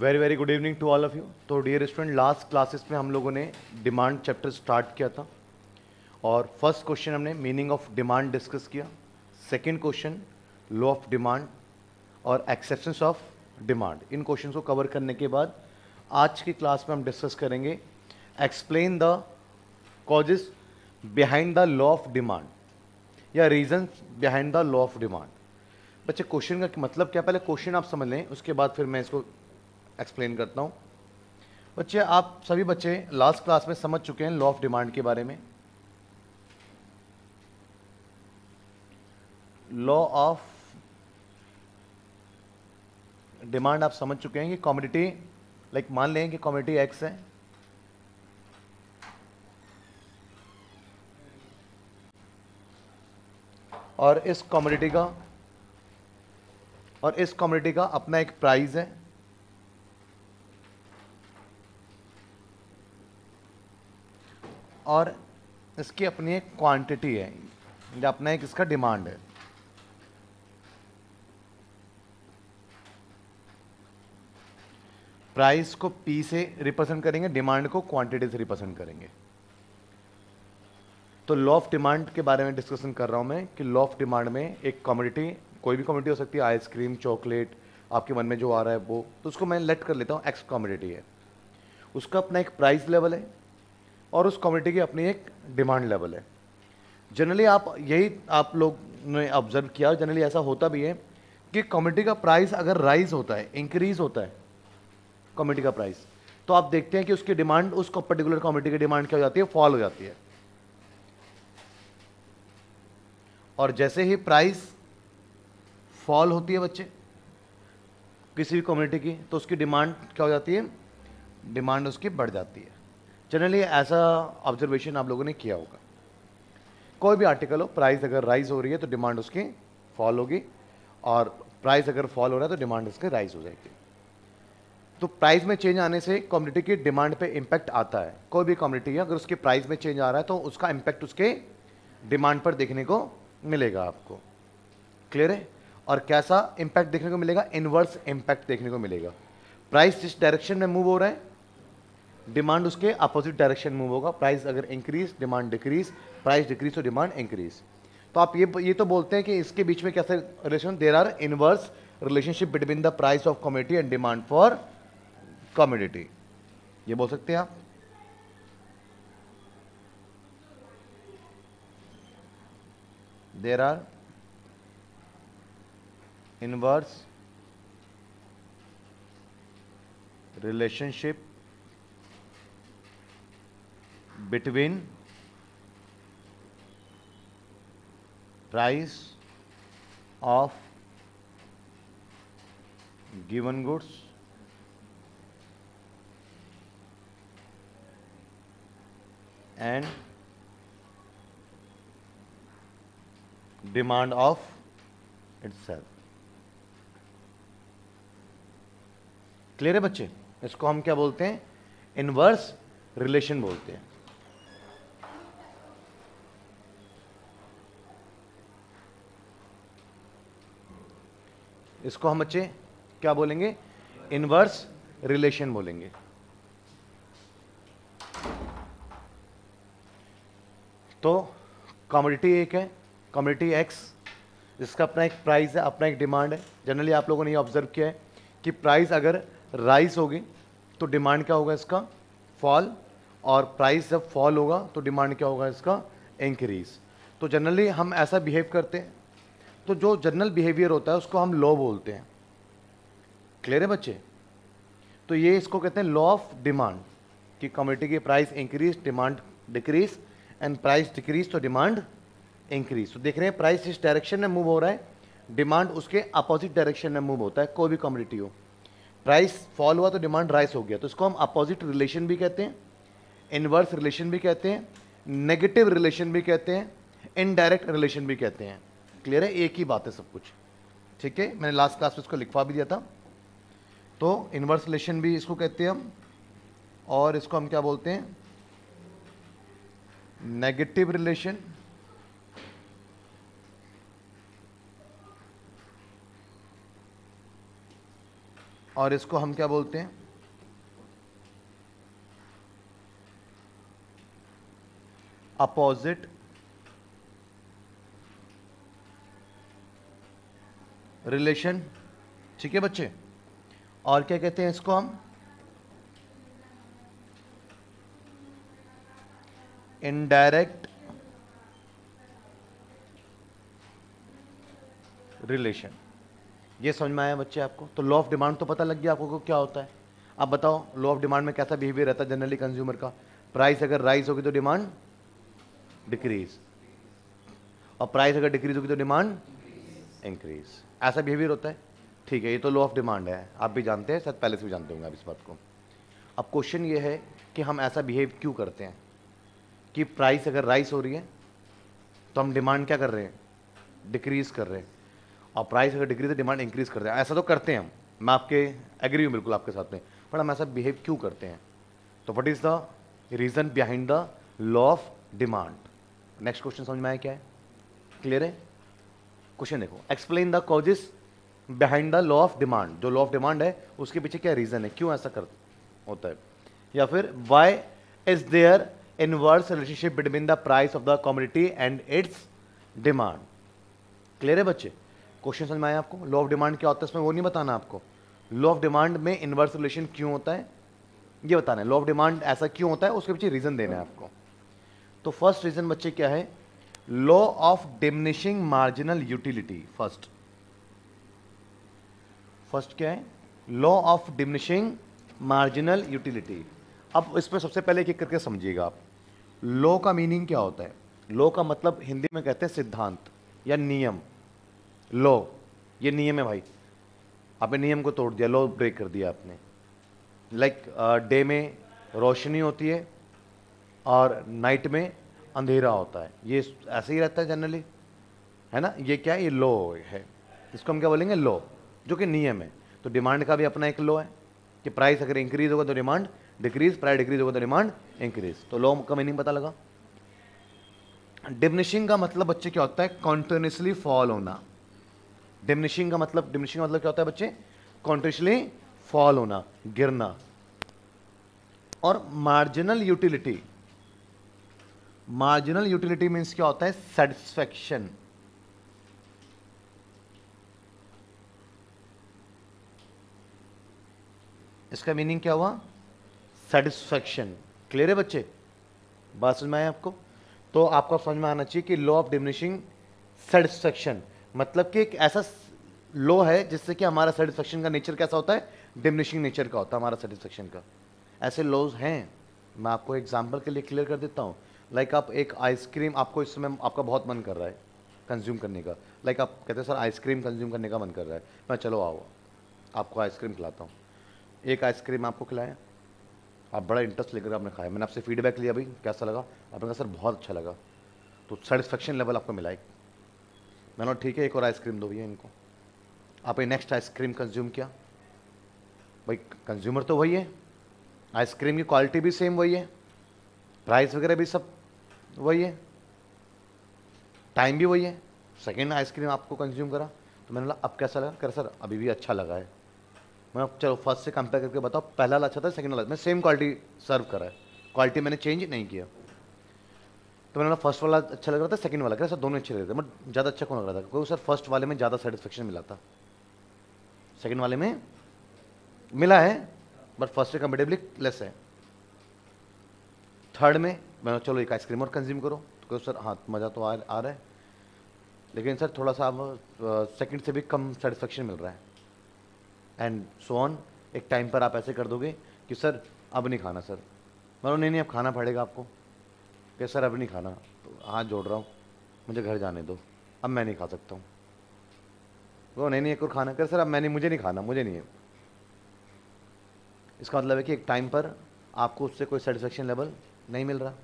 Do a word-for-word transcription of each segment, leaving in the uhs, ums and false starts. Very very good evening to all of you. तो dear student, last classes में हम लोगों ने डिमांड चैप्टर स्टार्ट किया था और फर्स्ट क्वेश्चन हमने मीनिंग ऑफ डिमांड डिस्कस किया, second question law of demand और एक्सेप्शंस ऑफ डिमांड। इन क्वेश्चन को कवर करने के बाद आज की क्लास में हम डिस्कस करेंगे explain the causes behind the law of demand या reason behind the law of demand. बच्चे, क्वेश्चन का मतलब क्या, पहले क्वेश्चन आप समझ लें, उसके बाद फिर मैं इसको एक्सप्लेन करता हूँ। बच्चे, आप सभी बच्चे लास्ट क्लास में समझ चुके हैं लॉ ऑफ डिमांड के बारे में। लॉ ऑफ डिमांड आप समझ चुके हैं कि कमोडिटी, लाइक मान लें कि कमोडिटी एक्स है, और इस कमोडिटी का और इस कमोडिटी का अपना एक प्राइस है, और इसकी अपनी एक क्वांटिटी है या अपना एक इसका डिमांड है। प्राइस को पी से रिप्रेजेंट करेंगे, डिमांड को क्वांटिटी से रिप्रेजेंट करेंगे। तो लॉ ऑफ डिमांड के बारे में डिस्कशन कर रहा हूं मैं कि लॉ ऑफ डिमांड में एक कमोडिटी, कोई भी कमोडिटी हो सकती है, आइसक्रीम, चॉकलेट, आपके मन में जो आ रहा है वो, तो उसको मैं लेट कर लेता हूँ एक्स कमोडिटी है, उसका अपना एक प्राइस लेवल है और उस कमोडिटी की अपनी एक डिमांड लेवल है। जनरली आप यही आप लोग ने ऑब्जर्व किया, जनरली ऐसा होता भी है कि कमोडिटी का प्राइस अगर राइज होता है, इंक्रीज होता है कमोडिटी का प्राइस, तो आप देखते हैं कि उसकी डिमांड, उस पर्टिकुलर कमोडिटी की डिमांड क्या हो जाती है, फॉल हो जाती है। और जैसे ही प्राइस फॉल होती है बच्चे किसी भी कमोडिटी की, तो उसकी डिमांड क्या हो जाती है, डिमांड उसकी बढ़ जाती है। जनरली ऐसा ऑब्जर्वेशन आप लोगों ने किया होगा, कोई भी आर्टिकल हो, प्राइस अगर राइज हो रही है तो डिमांड उसकी फॉल होगी, और प्राइस अगर फॉल हो रहा है तो डिमांड उसकी राइज हो जाएगी। तो प्राइस में चेंज आने से कमोडिटी की डिमांड पे इम्पैक्ट आता है। कोई भी कमोडिटी है, अगर उसके प्राइस में चेंज आ रहा है तो उसका इम्पैक्ट उसके डिमांड पर देखने को मिलेगा आपको। क्लियर है? और कैसा इम्पैक्ट देखने को मिलेगा, इनवर्स इम्पैक्ट देखने को मिलेगा। प्राइस जिस डायरेक्शन में मूव हो रहा है, डिमांड उसके अपोजिट डायरेक्शन मूव होगा। प्राइस अगर increase, demand decrease, price decrease तो डिमांड इंक्रीज। तो आप ये ये तो बोलते हैं कि इसके बीच में कैसे relation, there are inverse relationship between the price of commodity and demand for commodity, ये बोल सकते हैं आप। There are inverse relationship between price of given goods and demand of itself. Clear है बच्चे? इसको हम क्या बोलते हैं, इनवर्स रिलेशन बोलते हैं। इसको हम बच्चे क्या बोलेंगे, इनवर्स रिलेशन बोलेंगे। तो कमोडिटी एक है, कमोडिटी एक्स, इसका अपना एक प्राइस है, अपना एक डिमांड है। जनरली आप लोगों ने ये ऑब्जर्व किया है कि प्राइस अगर राइज होगी तो डिमांड क्या होगा इसका, फॉल, और प्राइस जब फॉल होगा तो डिमांड क्या होगा इसका, इंक्रीज। तो जनरली हम ऐसा बिहेव करते हैं, तो जो जनरल बिहेवियर होता है उसको हम लॉ बोलते हैं। क्लियर है बच्चे? तो ये इसको कहते हैं लॉ ऑफ डिमांड, कि कमोडिटी की price increase, demand decrease, and price decrease तो डिमांड इंक्रीज। तो देख रहे हैं प्राइस इस डायरेक्शन में मूव हो रहा है, डिमांड उसके अपोजिट डायरेक्शन में मूव होता है। कोई भी कमोडिटी हो, प्राइस फॉल हुआ तो डिमांड राइज हो गया, तो इसको हम अपोजिट रिलेशन भी कहते हैं, इनवर्स रिलेशन भी कहते हैं, नेगेटिव रिलेशन भी कहते हैं, इनडायरेक्ट रिलेशन भी कहते हैं। क्लियर है? एक ही बात है सब कुछ, ठीक है। मैंने लास्ट क्लास में इसको लिखवा भी दिया था। तो इनवर्स रिलेशन भी इसको कहते हैं हम, और इसको हम क्या बोलते हैं, नेगेटिव रिलेशन, और इसको हम क्या बोलते हैं, अपोजिट रिलेशन। ठीक है बच्चे, और क्या कहते हैं इसको हम, इनडायरेक्ट रिलेशन। ये समझ में आया बच्चे आपको? तो लॉ ऑफ डिमांड तो पता लग गया आपको क्या होता है। अब बताओ लॉ ऑफ डिमांड में कैसा बिहेवियर रहता है जनरली कंज्यूमर का? प्राइस अगर राइज होगी तो डिमांड डिक्रीज, और प्राइस अगर डिक्रीज होगी तो डिमांड इंक्रीज, ऐसा बिहेवियर होता है। ठीक है, ये तो लॉ ऑफ डिमांड है, आप भी जानते हैं, शायद पहले से भी जानते होंगे आप इस बात को। अब क्वेश्चन ये है कि हम ऐसा बिहेव क्यों करते हैं कि प्राइस अगर राइज हो रही है तो हम डिमांड क्या कर रहे हैं, डिक्रीज कर रहे हैं, और प्राइस अगर डिक्रीज है डिमांड इंक्रीज कर रहे हैं। ऐसा तो करते हैं हम, मैं आपके एग्री हूँ बिल्कुल आपके साथ में, पर हम ऐसा बिहेव क्यों करते हैं? तो what is the reason behind the law of demand. Next question समझ में आया क्या है? क्लियर है? क्वेश्चन देखो, explain the causes behind the law of demand. जो लॉ ऑफ डिमांड है उसके पीछे क्या रीज़न है, क्यों ऐसा कर होता है, या फिर why is there inverse relationship between the price of the commodity and its demand. Clear है बच्चे? क्वेश्चन समझ में आया आपको? लॉ ऑफ डिमांड क्या होता है इसमें वो नहीं बताना आपको, लॉ ऑफ डिमांड में इनवर्स रिलेशन क्यों होता है ये बताना है। लॉ ऑफ डिमांड ऐसा क्यों होता है उसके पीछे रीज़न देना है आपको। तो फर्स्ट रीज़न बच्चे क्या है, law of diminishing marginal utility. First first क्या है, law of diminishing marginal utility. अब इस पर सबसे पहले एक करके समझिएगा आप, लॉ का मीनिंग क्या होता है। लॉ का मतलब हिंदी में कहते हैं सिद्धांत या नियम। लॉ ये नियम है भाई, आपने नियम को तोड़ दिया, लॉ ब्रेक कर दिया आपने। लाइक डे में रोशनी होती है और नाइट में अंधेरा होता है, ये ऐसे ही रहता है जनरली, है ना। ये क्या है, ये लॉ है, इसको हम क्या बोलेंगे, लॉ, जो कि नियम है। तो डिमांड का भी अपना एक लॉ है कि प्राइस अगर इंक्रीज होगा तो डिमांड डिक्रीज, प्राइस डिक्रीज होगा तो डिमांड इंक्रीज। तो लॉ का मीनिंग पता लगा। डिमिनिशिंग का मतलब बच्चे क्या होता है, कॉन्टिन्यूसली फॉल होना। डिमिनिशिंग का मतलब डिमिनिशिंग का मतलब क्या होता है बच्चे, कॉन्टिन्यूसली फॉल होना, गिरना। और marginal utility, marginal utility means क्या होता है, सेटिस्फैक्शन। इसका मीनिंग क्या हुआ, सेटिस्फैक्शन। क्लियर है बच्चे, बात समझ में आए आपको? तो आपको समझ में आना चाहिए कि लॉ ऑफ डिमिनिशिंग सेटिस्फैक्शन मतलब कि एक ऐसा लॉ है जिससे कि हमारा सेटिस्फैक्शन का नेचर कैसा होता है, डिमिनिशिंग नेचर का होता है हमारा सेटिस्फैक्शन का। ऐसे लॉज हैं, मैं आपको एग्जाम्पल के लिए क्लियर कर देता हूँ। लाइक like आप एक आइसक्रीम, आपको इस समय आपका बहुत मन कर रहा है कंज्यूम करने का, लाइक like आप कहते हैं सर आइसक्रीम कंज्यूम करने का मन कर रहा है, मैं चलो आओ आपको आइसक्रीम खिलाता हूँ। एक आइसक्रीम आपको खिलाया, आप बड़ा इंटरेस्ट लेकर आपने खाया, मैंने आपसे फीडबैक लिया भाई कैसा लगा, आपने कहा सर बहुत अच्छा लगा, तो सेटिस्फेक्शन लेवल आपको मिला एक। मैंने कहा ठीक है एक और आइसक्रीम दो भैया इनको, आपने नेक्स्ट आइसक्रीम कंज्यूम किया, भाई कंज्यूमर तो वही है, आइसक्रीम की क्वालिटी भी सेम वही है, प्राइस वगैरह भी सब वही है, टाइम भी वही है। सेकेंड आइसक्रीम आपको कंज्यूम करा तो मैंने बोला अब कैसा लगा, कह सर अभी भी अच्छा लगा है। मैं चलो फर्स्ट से कंपेयर करके बताओ, पहला वाला अच्छा था सेकेंड वाला, मैं सेम क्वालिटी सर्व करा है, क्वालिटी मैंने चेंज नहीं किया। तो मैंने बोला फर्स्ट वाला अच्छा लग रहा था, सेकेंड वाला कह सर दोनों अच्छे लग रहे थे, बट ज़्यादा अच्छा कौन लग रहा था, क्योंकि सर फर्स्ट वाले में ज़्यादा सेटिस्फेक्शन मिला था, सेकेंड वाले में मिला है बट फर्स्ट से कंपेरेटिवली लेस है। थर्ड में मैंने चलो एक आइसक्रीम और कंज्यूम करो, तो कहो सर हाँ मज़ा तो आ, आ रहा है, लेकिन सर थोड़ा सा अब सेकंड से भी कम सेटिस्फेक्शन मिल रहा है, एंड सो ऑन। एक टाइम पर आप ऐसे कर दोगे कि सर अब नहीं खाना सर, मैंने नहीं नहीं अब खाना पड़ेगा आपको, कि सर अब नहीं खाना, तो हाथ जोड़ रहा हूँ मुझे घर जाने दो, अब मैं नहीं खा सकता हूँ। वो नहीं नहीं एक और खाना, कर सर अब मैं नहीं, मुझे नहीं खाना, मुझे नहीं है। इसका मतलब है कि एक टाइम पर आपको उससे कोई सेटिस्फेक्शन लेवल नहीं मिल रहा।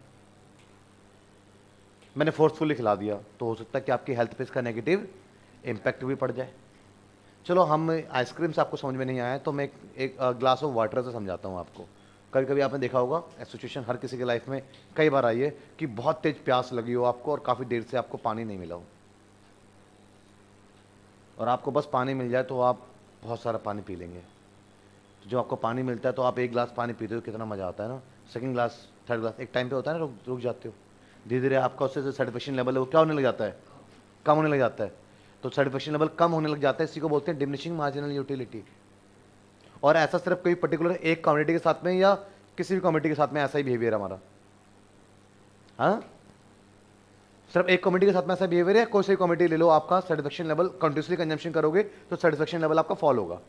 मैंने फोर्सफुली खिला दिया तो हो सकता है कि आपकी हेल्थ पे इसका नेगेटिव इम्पैक्ट भी पड़ जाए। चलो हम आइसक्रीम से आपको समझ में नहीं आया तो मैं एक, एक ग्लास ऑफ वाटर से समझाता हूँ आपको। कभी कभी आपने देखा होगा सिचुएशन हर किसी के लाइफ में कई बार आई है कि बहुत तेज प्यास लगी हो आपको और काफ़ी देर से आपको पानी नहीं मिला हो, और आपको बस पानी मिल जाए तो आप बहुत सारा पानी पी लेंगे। जो आपको पानी मिलता है तो आप एक ग्लास पानी पीते हो, कितना मज़ा आता है ना। सेकंड ग्लास, थर्ड ग्लास, एक टाइम पे होता है ना रुक रुक जाते हो, धीरे धीरे आपका उससे जो सेटिस्फेक्शन लेवल है वो क्या होने लग जाता है, कम होने लग जाता है। तो सेटिस्फेक्शन लेवल कम होने लग जाता है, इसी को बोलते हैं डिमिनिशिंग मार्जिनल यूटिलिटी। और ऐसा सिर्फ कोई पर्टिकुलर एक कम्युनिटी के साथ में या किसी भी कम्युनिटी के साथ में ऐसा ही बिहेवियर हमारा, हाँ सिर्फ एक कम्युनिटी के साथ में ऐसा बिहेवियर है। कोई सी कम्युनिटी ले लो, आपका सेटिस्फेक्शन लेवल कंटिन्यूसली कंजम्पशन करोगे तो सेटिस्फेक्शन लेवल आपका फॉल होगा,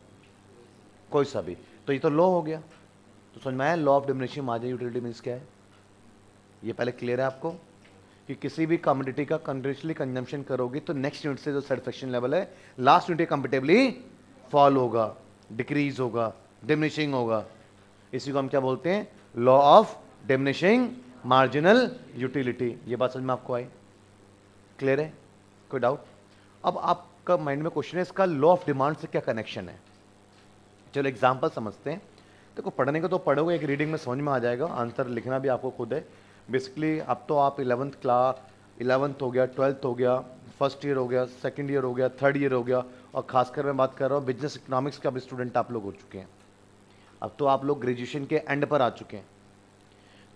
कोई सा भी। तो ये तो लॉ हो गया। तो समझ में आया law of diminishing marginal utility means क्या है, ये पहले क्लियर है आपको कि किसी भी कम्युनिटी का कंटिन्यूसली कंजम्पशन करोगे तो नेक्स्ट यूनिट से जो सेटिस्फेक्शन लेवल है लास्ट यूनिट कंपेटेबली फॉल होगा, डिक्रीज होगा, डिमिनिशिंग होगा। इसी को हम क्या बोलते हैं, law of diminishing marginal utility. ये बात समझ में आपको आई, क्लियर है, कोई डाउट? अब आपका माइंड में क्वेश्चन है इसका लॉ ऑफ डिमांड से क्या कनेक्शन है। चलो एग्जांपल समझते हैं। देखो पढ़ने को तो पढ़ोगे, एक रीडिंग में समझ में आ जाएगा, आंसर लिखना भी आपको खुद है। बेसिकली अब तो आप इलेवंथ क्लास इलेवंथ हो गया, ट्वेल्थ हो गया, फर्स्ट ईयर हो गया, सेकेंड ईयर हो गया, थर्ड ईयर हो गया, और खासकर मैं बात कर रहा हूँ बिजनेस इकनॉमिक्स का भी स्टूडेंट आप लोग हो चुके हैं। अब तो आप लोग ग्रेजुएशन के एंड पर आ चुके हैं।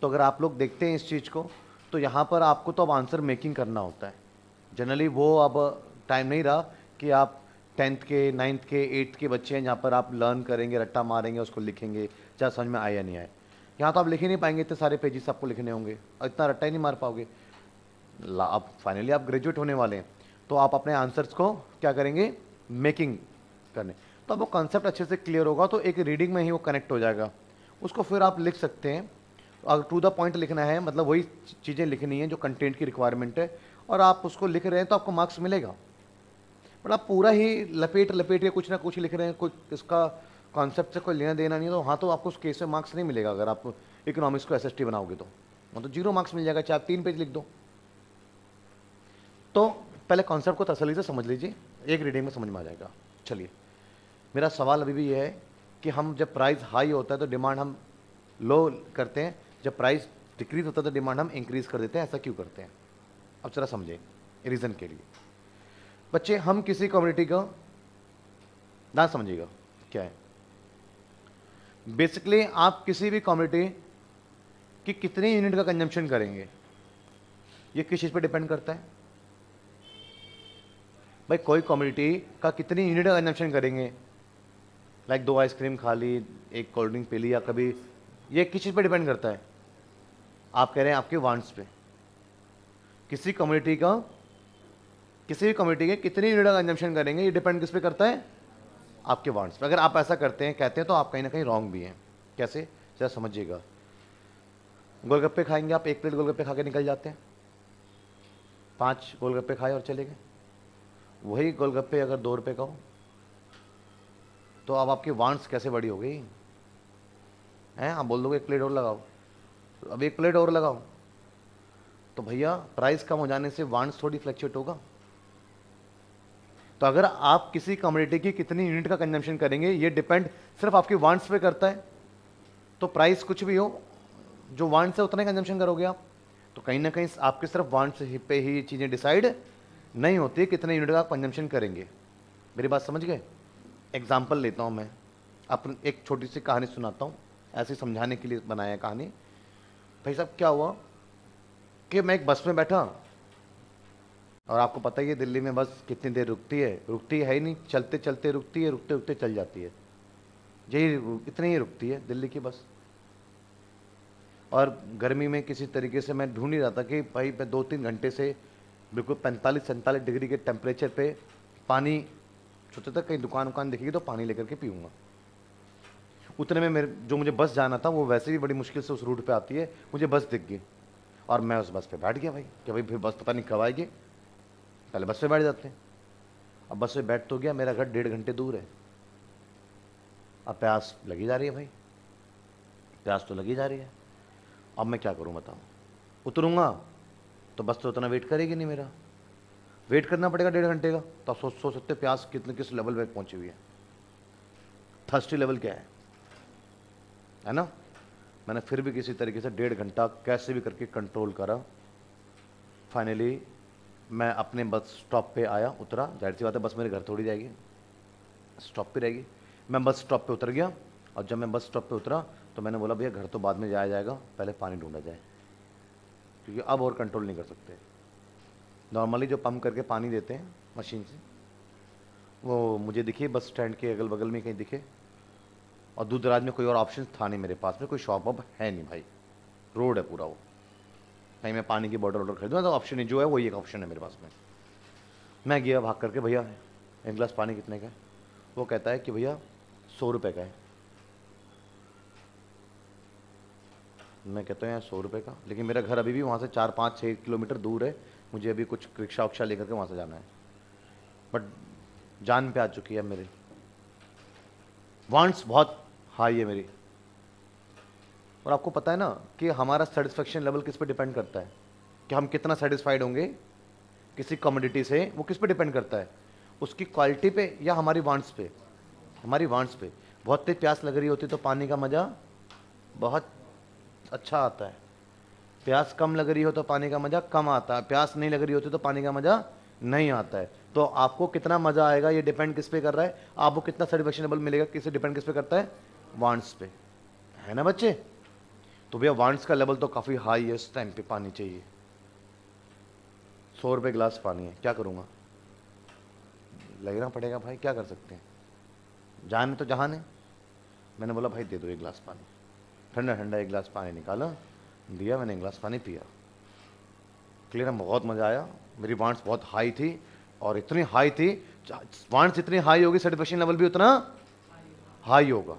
तो अगर आप लोग देखते हैं इस चीज़ को तो यहाँ पर आपको तो अब आंसर मेकिंग करना होता है। जनरली वो अब टाइम नहीं रहा कि आप टेंथ के, नाइन्थ के, एट्थ के बच्चे हैं जहाँ पर आप लर्न करेंगे, रट्टा मारेंगे, उसको लिखेंगे, चाहे समझ में आए या नहीं आए। यहाँ तो आप लिख ही नहीं पाएंगे, इतने सारे पेजेस आपको लिखने होंगे और इतना रट्टा ही नहीं मार पाओगे। आप फाइनली आप ग्रेजुएट होने वाले हैं तो आप अपने आंसर्स को क्या करेंगे, मेकिंग करने। तो वो कॉन्सेप्ट अच्छे से क्लियर होगा तो एक रीडिंग में ही वो कनेक्ट हो जाएगा, उसको फिर आप लिख सकते हैं। अगर टू द पॉइंट लिखना है, मतलब वही चीज़ें लिखनी है जो कंटेंट की रिक्वायरमेंट है, और आप उसको लिख रहे हैं तो आपको मार्क्स मिलेगा। बट आप पूरा ही लपेट लपेट के कुछ ना कुछ लिख रहे हैं, कोई इसका कॉन्सेप्ट से कोई लेना देना नहीं, तो हाँ तो आपको उस केस में मार्क्स नहीं मिलेगा। अगर आप इकोनॉमिक्स को एस एस टी बनाओगे तो मतलब जीरो मार्क्स मिल जाएगा, चाहे आप तीन पेज लिख दो। तो पहले कॉन्सेप्ट को तसल्ली से समझ लीजिए, एक रीडिंग में समझ में आ जाएगा। चलिए मेरा सवाल अभी भी ये है कि हम जब प्राइस हाई होता है तो डिमांड हम लो करते हैं, जब प्राइस डिक्रीज होता है तो डिमांड हम इंक्रीज़ कर देते हैं, ऐसा क्यों करते हैं? अब जरा समझें रीज़न के लिए। बच्चे हम किसी कम्युनिटी का ना, समझिएगा क्या है, बेसिकली आप किसी भी कम्युनिटी की कितने यूनिट का कंजम्पशन करेंगे ये किस चीज़ पर डिपेंड करता है। भाई कोई कम्युनिटी का कितनी यूनिट का कंजम्पशन करेंगे, लाइक दो आइसक्रीम खा ली, एक कोल्ड ड्रिंक पी ली, या कभी, ये किस चीज़ पर डिपेंड करता है, आप कह रहे हैं आपके वांट्स पे। किसी कम्युनिटी का किसी भी कम्युनिटी के कितनी यूनिट का कंजम्पशन करेंगे ये डिपेंड किस पे करता है, आपके वांट्स पे। अगर आप ऐसा करते हैं कहते हैं तो आप कहीं ना कहीं रॉन्ग भी हैं। कैसे, जरा समझिएगा। गोलगप्पे खाएंगे आप, एक प्लेट गोलगप्पे खा के निकल जाते हैं, पाँच गोलगप्पे खाए और चले गए। वही गोलगप्पे अगर दो रुपये का हो तो अब आपकी वांट्स कैसे बड़ी हो गई हैं। आप बोल दोगे एक प्लेट और लगाओ, अब एक प्लेट और लगाओ, तो भैया प्राइस कम हो जाने से वांट्स थोड़ी फ्लैक्चुएट होगा। तो अगर आप किसी कम्युनिटी की कितनी यूनिट का कंजम्पशन करेंगे ये डिपेंड सिर्फ आपके वांट्स पे करता है। तो प्राइस कुछ भी हो, जो वांट्स है उतना ही कंजम्पशन करोगे आप। तो कहीं ना कहीं आपके सिर्फ वांट्स पे ही ये चीज़ें डिसाइड नहीं होती कितने यूनिट का आप कंजम्पशन करेंगे। मेरी बात समझ गए। एग्जाम्पल लेता हूँ मैं, आप एक छोटी सी कहानी सुनाता हूँ, ऐसे समझाने के लिए बनाया कहानी। भाई साहब क्या हुआ कि मैं एक बस में बैठा, और आपको पता ही है दिल्ली में बस कितनी देर रुकती है, रुकती है ही नहीं, चलते चलते रुकती है, रुकते रुकते चल जाती है, यही इतनी ही रुकती है दिल्ली की बस। और गर्मी में किसी तरीके से मैं ढूंढ ही रहा था कि भाई मैं दो तीन घंटे से बिल्कुल पैंतालीस सैंतालीस डिग्री के टेम्परेचर पर पानी सोचता था, कहीं दुकान वकान दिखेगी तो पानी लेकर के पीऊँगा। उतने में मेरे जो मुझे बस जाना था वो वैसे भी बड़ी मुश्किल से उस रूट पे आती है, मुझे बस दिख गई और मैं उस बस पे बैठ गया। भाई कि भाई फिर बस पता नहीं कब आएगी, पहले बस पे बैठ जाते हैं। अब बस पे बैठ तो गया, मेरा घर डेढ़ घंटे दूर है। अब प्यास लगी जा रही है भाई, प्यास तो लगी जा रही है। अब मैं क्या करूँ बताऊँ, उतरूँगा तो बस तो उतना वेट करेगी नहीं, मेरा वेट करना पड़ेगा डेढ़ घंटे का। तो आप सोच सोच सकते प्यास कितने किस लेवल पर पहुँची हुई है, थर्स्टी लेवल क्या है, है ना। मैंने फिर भी किसी तरीके से डेढ़ घंटा कैसे भी करके कंट्रोल करा। फाइनली मैं अपने बस स्टॉप पे आया, उतरा, जाहिर सी बात है बस मेरे घर थोड़ी जाएगी, स्टॉप पे रहेगी। मैं बस स्टॉप पे उतर गया और और जब मैं बस स्टॉप पे उतरा तो मैंने बोला भैया घर तो बाद में जाया जाएगा, पहले पानी ढूंढा जाए, क्योंकि अब और कंट्रोल नहीं कर सकते। नॉर्मली जो पम्प करके पानी देते हैं मशीन से, वो मुझे दिखी बस स्टैंड के अगल बगल में कहीं दिखे, और दूर दराज में कोई और ऑप्शन था नहीं मेरे पास में, कोई शॉप वॉप है नहीं भाई, रोड है पूरा, वो कहीं मैं पानी की बॉटल वॉटल खरीदूँ तो ऑप्शन नहीं, जो है वही एक ऑप्शन है मेरे पास में। मैं गया भाग करके, भैया एक गिलास पानी कितने का है? वो कहता है कि भैया सौ रुपये का है। मैं कहता हूँ यार सौ रुपये का, लेकिन मेरा घर अभी भी वहाँ से चार पाँच छः किलोमीटर दूर है, मुझे अभी कुछ रिक्शा उक्शा लेकर के वहाँ से जाना है, बट जान पे आ चुकी है मेरे, वांट्स बहुत हाई है मेरी। और आपको पता है ना कि हमारा सेटिस्फेक्शन लेवल किस पे डिपेंड करता है, कि हम कितना सेटिस्फाइड होंगे किसी कमोडिटी से, वो किस पे डिपेंड करता है, उसकी क्वालिटी पे या हमारी वांट्स पे? हमारी वांट्स पे। बहुत तेज प्यास लग रही होती तो पानी का मज़ा बहुत अच्छा आता है, प्यास कम लग रही हो तो पानी का मज़ा कम आता है, प्यास नहीं लग रही होती तो पानी का मज़ा नहीं आता है। तो आपको कितना मज़ा आएगा ये डिपेंड किस पे कर रहा है, आपको कितना सेटिस्फेक्शन लेवल मिलेगा किसे डिपेंड किस पे करता है, वांट्स पे, है ना बच्चे? तो भैया वांट्स का लेवल तो काफ़ी हाई है इस टाइम पे, पानी चाहिए, सौ रुपये गिलास पानी है, क्या करूँगा, लगना पड़ेगा भाई, क्या कर सकते हैं, जान तो जहान है। मैंने बोला भाई दे दो एक गिलास पानी, ठंडा ठंडा एक गिलास पानी निकाला, दिया, मैंने एक गिलास पानी पिया, क्लियर है, बहुत मज़ा आया। मेरी वांट्स बहुत हाई थी, और इतनी हाई थी, वांट्स इतनी हाई होगी सेटिस्फेक्शन लेवल भी उतना हाई होगा,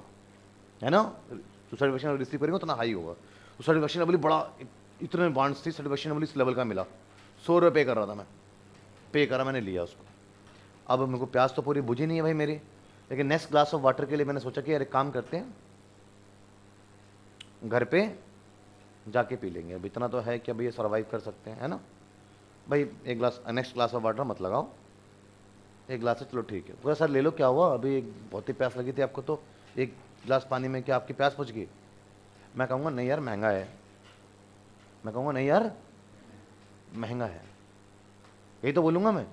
है ना? तो सेटिस्फेक्शन लेवल रिसीव करेंगे उतना हाई होगा, तो सेटिस्फेक्शन लेवल बड़ा, इतने वांट्स थी, सेटिस्फेक्शन लेवल इस लेवल का मिला। सौ रुपये पे कर रहा था मैं, पे करा, मैंने लिया उसको। अब मेरे को प्यास तो पूरी बुझी नहीं है भाई मेरी, लेकिन नेक्स्ट ग्लास ऑफ वाटर के लिए मैंने सोचा कि यार एक काम करते हैं, घर पे जाके पी लेंगे, अब इतना तो है कि अब ये सर्वाइव कर सकते हैं, है ना भाई? एक glass, next glass of water मत लगाओ, एक गिलास है, चलो ठीक है। बोला सर ले लो, क्या हुआ, अभी एक बहुत ही प्यास लगी थी आपको, तो एक गिलास पानी में क्या आपकी प्यास बुझ गई? मैं कहूँगा नहीं यार महंगा है, मैं कहूँगा नहीं यार महंगा है, यही तो बोलूँगा मैं।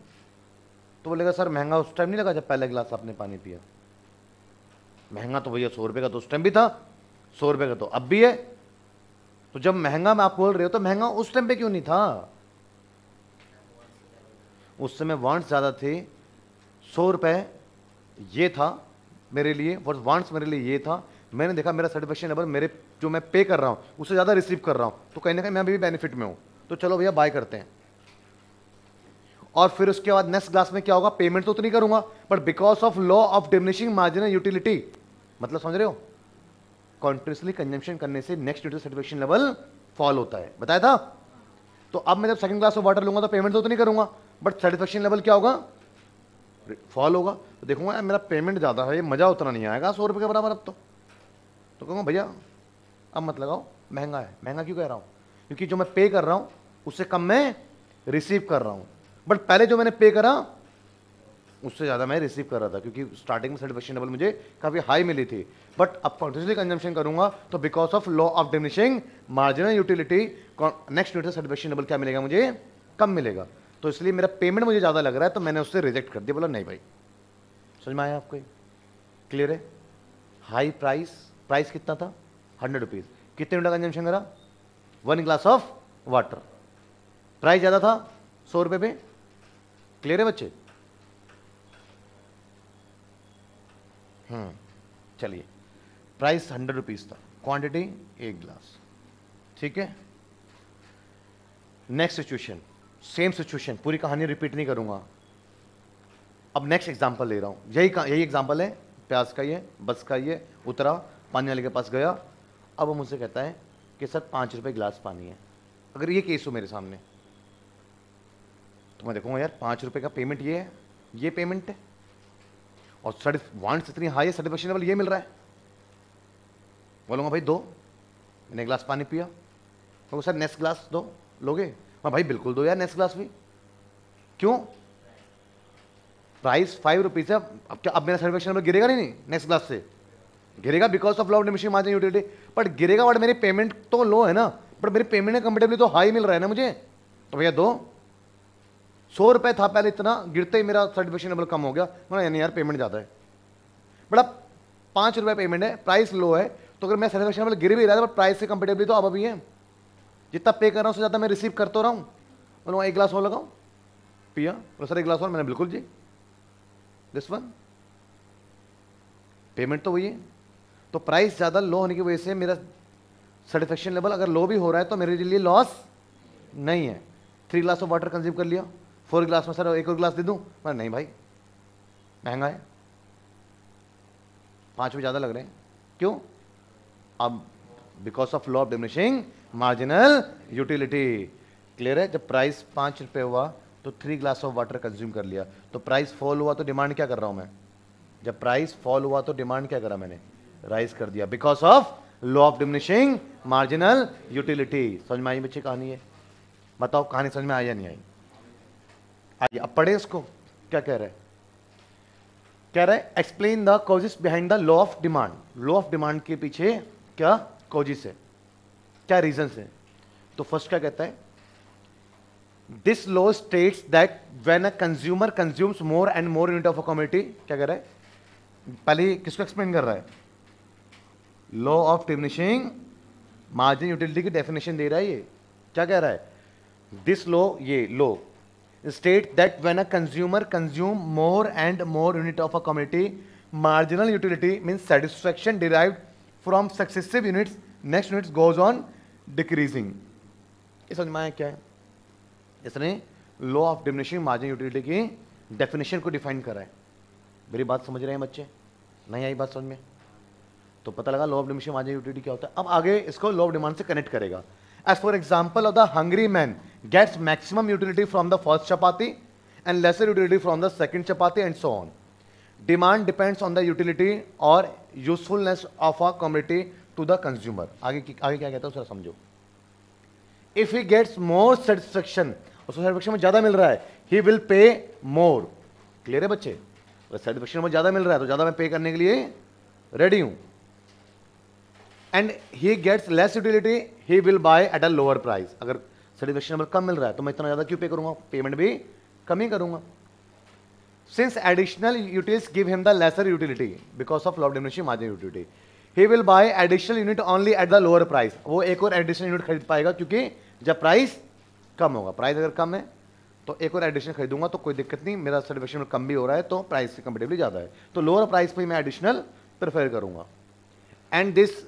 तो बोलेगा सर महंगा उस टाइम नहीं लगा जब पहला गिलास आपने पानी पिया, महंगा तो भैया सौ रुपये का तो उस टाइम भी था, सौ रुपये का तो अब भी है, तो जब महंगा मैं आप बोल रहे हो तो महंगा उस टाइम पे क्यों नहीं था? उस समय वांट्स ज़्यादा थे, सौ रुपये ये था मेरे लिए, और वांट्स मेरे लिए ये था। मैंने देखा मेरा सेटिस्फेक्शन लेवल, मेरे जो मैं पे कर रहा हूँ उससे ज़्यादा रिसीव कर रहा हूँ, तो कहीं ना कहीं मैं अभी भी बेनिफिट में हूँ, तो चलो भैया बाय करते हैं। और फिर उसके बाद नेक्स्ट ग्लास में क्या होगा, पेमेंट तो उतनी करूँगा, but because of law of diminishing marginal utility, मतलब समझ रहे हो, कॉन्टिन्यूसली कंजम्पशन करने से next utility satisfaction level fall होता है, बताया था? तो अब मैं जब सेकंड ग्लास ऑफ वाटर लूँगा तो पेमेंट तो उतनी करूँगा, बट सेटिस्फेक्शन लेवल क्या होगा, फॉल होगा। तो देखूंगा यार मेरा पेमेंट ज़्यादा है, मज़ा उतना नहीं आएगा सौ रुपये के बराबर, अब तो तो कहूँगा भैया अब मत लगाओ, महंगा है। महंगा क्यों कह रहा हूँ? क्योंकि जो मैं पे कर रहा हूँ उससे कम मैं रिसीव कर रहा हूँ, बट पहले जो मैंने पे करा उससे ज़्यादा मैं रिसीव कर रहा था, क्योंकि स्टार्टिंग में सेटिस्फेक्शन लेवल मुझे काफ़ी हाई मिली थी, बट अब कॉन्टिन्यूसली कंजम्पशन करूँगा तो because of law of diminishing marginal utility next unit satisfaction level क्या मिलेगा, मुझे कम मिलेगा, तो इसलिए मेरा पेमेंट मुझे ज़्यादा लग रहा है, तो मैंने उससे रिजेक्ट कर दिया, बोला नहीं भाई। समझ में आया आपको? क्लियर है? हाई प्राइस, प्राइस कितना था, हंड्रेड रुपीज़, कितने यूनिट कंजम्पशन करा, one glass of water, price ज़्यादा था सौ रुपये पे, क्लियर है बच्चे? हम्म चलिए, प्राइस हंड्रेड रुपीज़ था, क्वांटिटी एक गिलास, ठीक है। नेक्स्ट सिचुएशन, सेम सिचुएशन, पूरी कहानी रिपीट नहीं करूंगा, अब नेक्स्ट एग्जांपल ले रहा हूं, यही यही एग्जांपल है, प्यास का ही है, बस का ही है, उतरा, पानी वाले के पास गया, अब वो मुझसे कहता है कि सर पाँच रुपये गिलास पानी है। अगर ये केस हो मेरे सामने तो मैं देखूंगा यार पाँच रुपये का पेमेंट ये है, ये पेमेंट है, और साढ़े वांट्स इतनी हाई है, सेटिस्फेक्शन लेवल ये मिल रहा है, बोलूँगा भाई दो, मैंने गिलास पानी पिया, बोलो सर नेक्स्ट गिलास दो, लोगे? हाँ भाई बिल्कुल दो यार नेक्स्ट क्लास भी, क्यों? प्राइस फाइव रुपीज़ है, अब क्या अब मेरा सर्टिफिकेशन नंबर गिरेगा? नहीं नहीं नेक्स्ट क्लास से गिरेगा because of law of diminishing margin utility, but गिरेगा, बट मेरी पेमेंट तो लो है ना, बट मेरी पेमेंट है कंपेरेटिवली तो हाई मिल रहा है ना मुझे, तो भैया दो। सौ रुपये था पहले, इतना गिरते ही मेरा सर्टिफिकेशन नंबर कम हो गया, मैंने यानी यार पेमेंट ज़्यादा है, बट अब पाँच रुपये पेमेंट है, प्राइस लो है, तो अगर मैं सेटिस्फेक्शन लेवल गिर भी रहा था पर प्राइस से कंपेटेबली तो अब अभी है। जितना पे कर रहा हूँ उससे ज़्यादा मैं रिसीव करता रहा हूँ। बोलूँगा एक ग्लास और लगाऊँ, पिया बोलो सर एक ग्लास और, मैंने बिल्कुल जी दिस वन, पेमेंट तो वही है। तो प्राइस ज़्यादा लो होने की वजह से मेरा सेटिस्फेक्शन लेवल अगर लो भी हो रहा है तो मेरे लिए लॉस नहीं है। Three glass of water consume कर लिया, फोर ग्लास में सर एक और ग्लास दे दूँ, मैं नहीं भाई महंगा है, पाँच में ज़्यादा लग रहे हैं, क्यों? अब because of law of diminishing marginal utility. Clear है? जब प्राइस पाँच रुपये हुआ तो three glass of water consume कर लिया, तो प्राइस फॉल हुआ तो डिमांड क्या कर रहा हूँ मैं? जब प्राइस फॉल हुआ तो डिमांड क्या करा मैंने? राइज कर दिया, because of law of diminishing marginal utility. समझ में आई बच्चे कहानी है? बताओ कहानी समझ में आई या नहीं आई? आइए अब पढ़े इसको, क्या कह रहे हैं? कह रहे हैं explain the causes behind the law of demand. Law of demand के पीछे क्या कॉजेस है, क्या रीजंस है? तो फर्स्ट क्या कहता है? This law states that when a consumer consumes more and more unit of a commodity, क्या कह रहा है? पहले किसको एक्सप्लेन कर रहा है? Law of diminishing margin utility की डेफिनेशन दे रहा है। ये क्या कह रहा है? दिस लॉ, ये law state that when a consumer consume more and more unit of a commodity, marginal utility means satisfaction derived from successive units next units goes on decreasing. ये समझ में आया क्या है? इसने law of diminishing marginal utility की definition को define करा है। मेरी बात समझ रहे हैं बच्चे? नहीं आई बात समझ में? तो पता लगा law of diminishing marginal utility क्या होता है। अब आगे इसको law of demand से connect करेगा। As for example of the hungry man gets maximum utility from the first chapati and lesser utility from the second chapati and so on. Demand depends on the utility or usefulness of a commodity to the consumer. आगे आगे क्या कहता है उसका समझो। If he gets more satisfaction, उसको satisfaction में ज़्यादा मिल रहा है, he will pay more. Clear है बच्चे? अगर satisfaction में ज़्यादा मिल रहा है तो ज़्यादा मैं pay करने के लिए ready हूँ। And he gets less utility he will buy at a lower price. अगर सेटिस्फेक्शन लेवल कम मिल रहा है तो मैं इतना ज़्यादा क्यों पे करूँगा, पेमेंट भी कम ही करूँगा। Since additional utilities give him the lesser utility because of law of diminishing margin utility, he will buy additional unit only at the lower price. वो एक और एडिशनल यूनिट खरीद पाएगा क्योंकि जब प्राइस कम होगा, प्राइस अगर कम है तो एक और एडिशनल खरीदूंगा तो कोई दिक्कत नहीं, मेरा सेटिस्फेक्शन कम भी हो रहा है तो प्राइस से कंपेटिवली ज़्यादा है, तो लोअर प्राइस पर मैं एडिशनल प्रेफर करूँगा। And this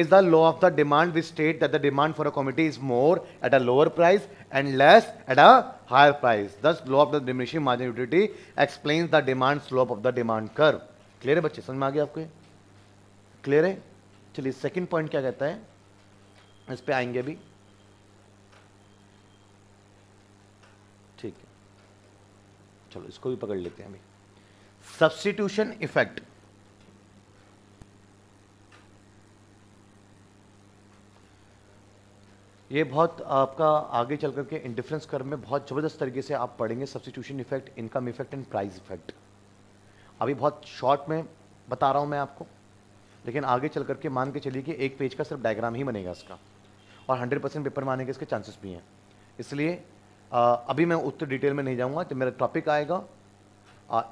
is the law of the demand which state that the demand for a commodity is more at a lower price and less at a higher price. Thus law of the diminishing marginal utility explains the demand slope of the demand curve. Clear है बच्चे? समझ में आ गया आपको? Clear है? चलिए second point क्या कहता है, इस पर आएंगे अभी, ठीक है? चलो इसको भी पकड़ लेते हैं अभी। Substitution effect, ये बहुत आपका आगे चल करके इंडिफरेंस कर्व में बहुत ज़बरदस्त तरीके से आप पढ़ेंगे। Substitution effect, income effect and price effect अभी बहुत शॉर्ट में बता रहा हूँ मैं आपको, लेकिन आगे चल करके मान के चलिए कि एक पेज का सिर्फ डायग्राम ही बनेगा इसका और हंड्रेड परसेंट पेपर में आने के इसके चांसेस भी हैं, इसलिए आ, अभी मैं उतनी डिटेल में नहीं जाऊँगा। तो मेरा टॉपिक आएगा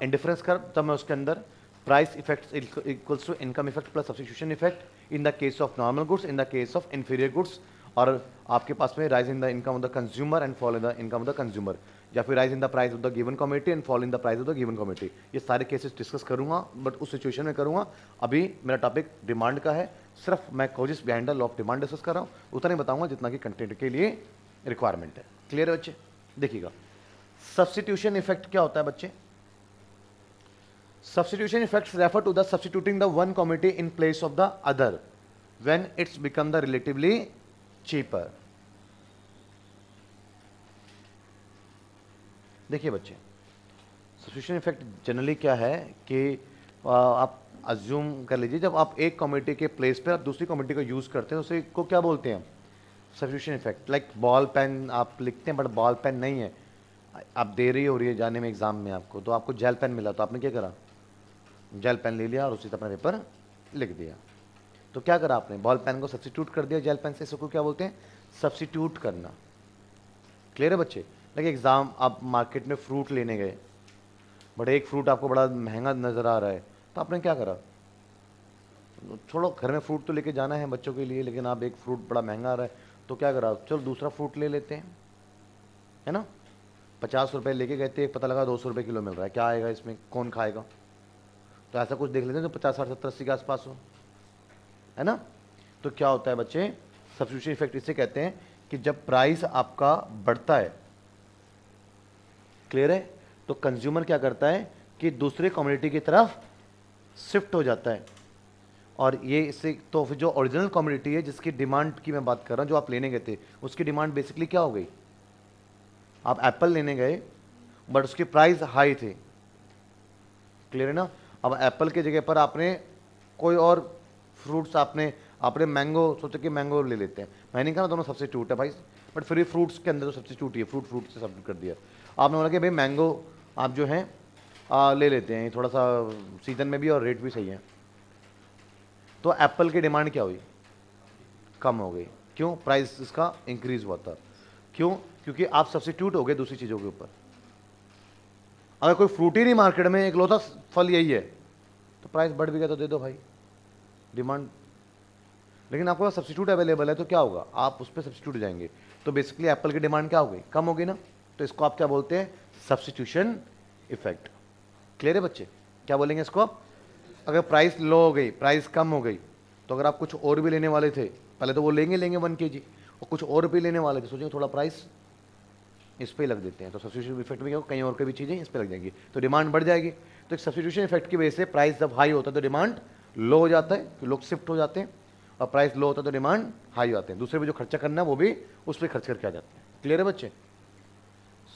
इंडिफरेंस कर्व, तब तो मैं उसके अंदर price effect equals to income effect plus substitution effect in the case of normal goods, in the case of inferior goods, और आपके पास में rise in the income of the consumer and fall in the income of the consumer, या फिर rise in the price of the given commodity and fall in the price of the given commodity. ये सारे cases discuss करूंगा but उस situation में करूंगा। अभी मेरा टॉपिक डिमांड का है, सिर्फ मैं causes behind the law of demand discuss कर रहा हूँ, उतना ही बताऊँगा जितना कि कंटेंट के लिए रिक्वायरमेंट है। क्लियर है बच्चे? देखिएगा सब्स्टिट्यूशन इफेक्ट क्या होता है बच्चे। Substitution effect refer to the substituting the one commodity in place of the other when it's become the relatively cheaper. देखिए बच्चे सब्स्टिट्यूशन इफेक्ट जनरली क्या है कि आप अज्यूम कर लीजिए जब आप एक कमोडिटी के प्लेस पर आप दूसरी कमोडिटी को यूज़ करते हैं उसे को क्या बोलते हैं? Substitution effect. Like ball pen आप लिखते हैं बट बॉल पेन नहीं है, आप देरी हो रही है जाने में एग्जाम में आपको, तो आपको जेल पेन मिला तो आपने क्या करा? जेल पेन ले लिया और उसी तरह पेपर लिख दिया। तो क्या करा आपने? बॉल पेन को सब्स्टिट्यूट कर दिया जेल पेन से, इसको क्या बोलते हैं? सब्स्टिट्यूट करना। क्लियर है बच्चे? देखिए एग्ज़ाम आप मार्केट में फ्रूट लेने गए बट एक फ्रूट आपको बड़ा महंगा नज़र आ रहा है तो आपने क्या करा? छोड़ो, घर में फ्रूट तो लेके जाना है बच्चों के लिए, लेकिन आप एक फ्रूट बड़ा महंगा आ रहा है तो क्या करा, चलो दूसरा फ्रूट ले लेते हैं, है ना। पचास रुपये लेके गए थे, पता लगा दो सौ रुपये किलो मिल रहा है, क्या आएगा इसमें, कौन खाएगा, तो ऐसा कुछ देख लेते हैं जो पचास साठ सत्तर अस्सी के आसपास हो, है ना। तो क्या होता है बच्चे, सब्स्टिट्यूशन इफेक्ट इसे कहते हैं कि जब प्राइस आपका बढ़ता है, क्लियर है, तो कंज्यूमर क्या करता है कि दूसरे कमोडिटी की तरफ शिफ्ट हो जाता है। और ये इससे तो फिर जो ओरिजिनल कमोडिटी है जिसकी डिमांड की मैं बात कर रहा हूँ, जो आप लेने गए थे, उसकी डिमांड बेसिकली क्या हो गई, आप एप्पल लेने गए बट उसके प्राइस हाई थे, क्लियर है ना। अब एप्पल के जगह पर आपने कोई और फ्रूट्स, आपने आपने मैंगो सोचा कि मैंगो ले लेते हैं, मैं नहीं कह रहा दोनों सब्स्टिट्यूट है भाई, बट फिर भी फ्रूट्स के अंदर तो सब्स्टिट्यूट ही है, फ्रूट फ्रूट से सब्स्टिट्यूट कर दिया। आपने बोला कि भाई मैंगो आप जो हैं ले लेते हैं, थोड़ा सा सीजन में भी और रेट भी सही है, तो एप्पल की डिमांड क्या हुई, कम हो गई। क्यों, प्राइस इसका इंक्रीज हुआ था, क्यों, क्योंकि आप सब्स्टिट्यूट हो गए दूसरी चीज़ों के ऊपर। अगर कोई फ्रूट ही नहीं मार्केट में, एक लौता फल यही है, तो प्राइस बढ़ भी गया तो दे दो भाई, डिमांड। लेकिन आपके पास सब्स्टिट्यूट अवेलेबल है तो क्या होगा, आप उस पर सब्स्टिट्यूट जाएंगे, तो बेसिकली एप्पल की डिमांड क्या हो गई, कम हो गई ना, तो इसको आप क्या बोलते हैं, सब्स्टिट्यूशन इफेक्ट। क्लियर है बच्चे, क्या बोलेंगे इसको आप, अगर प्राइस लो हो गई, प्राइस कम हो गई, तो अगर आप कुछ और भी लेने वाले थे, पहले तो वो लेंगे लेंगे वन के जी, और कुछ और भी लेने वाले थे, सोचेंगे थोड़ा प्राइस इस पर लग देते हैं, तो सब्स्टिट्यूशन इफेक्ट में क्या कहीं और कभी चीज़ें इस पर लग जाएंगी, तो डिमांड बढ़ जाएगी। तो एक सब्स्टिट्यूशन इफेक्ट की वजह से प्राइस जब हाई होता है तो डिमांड लो हो जाता है, तो लोग शिफ्ट हो जाते हैं, और प्राइस लो होता है तो डिमांड हाई हो जाते हैं, दूसरे पर जो खर्चा करना है वो भी उस पर खर्च करके आ जाते हैं। क्लियर है बच्चे,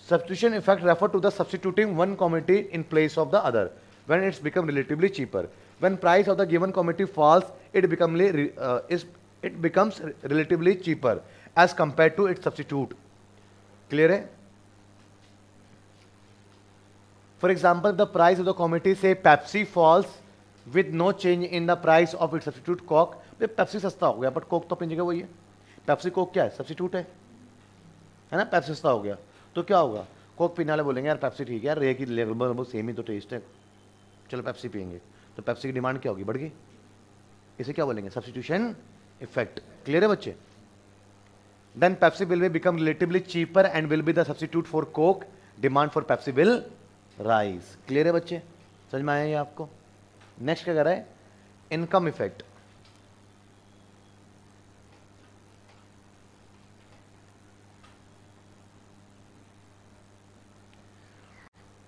substitution effect refer to the substituting one commodity in place of the other when it's become relatively cheaper. When price of the given commodity falls, it becomes uh, is it becomes relatively cheaper as compared to its substitute. Clear है? For example, the price of the commodity say Pepsi falls with no change in the price of its substitute Coke. Pepsi सस्ता हो गया, but Coke तो अपनी जगह वही है। Pepsi Coke क्या है? Substitute है, है ना। Pepsi सस्ता हो गया, तो क्या होगा? Coke पीने वाले बोलेंगे यार Pepsi ठीक है यार, ये की लेवल सेम ही तो टेस्ट है, चलो पेप्सी पियेंगे, तो पेप्सी की डिमांड क्या होगी, बढ़ गई। इसे क्या बोलेंगे, सब्स्टिट्यूशन इफेक्ट। क्लियर है बच्चे, then Pepsi will be become relatively cheaper and will be the substitute for Coke, demand for Pepsi will rise. Clear है बच्चे, समझ में आया ये आपको। नेक्स्ट क्या कर रहा है, इनकम इफेक्ट।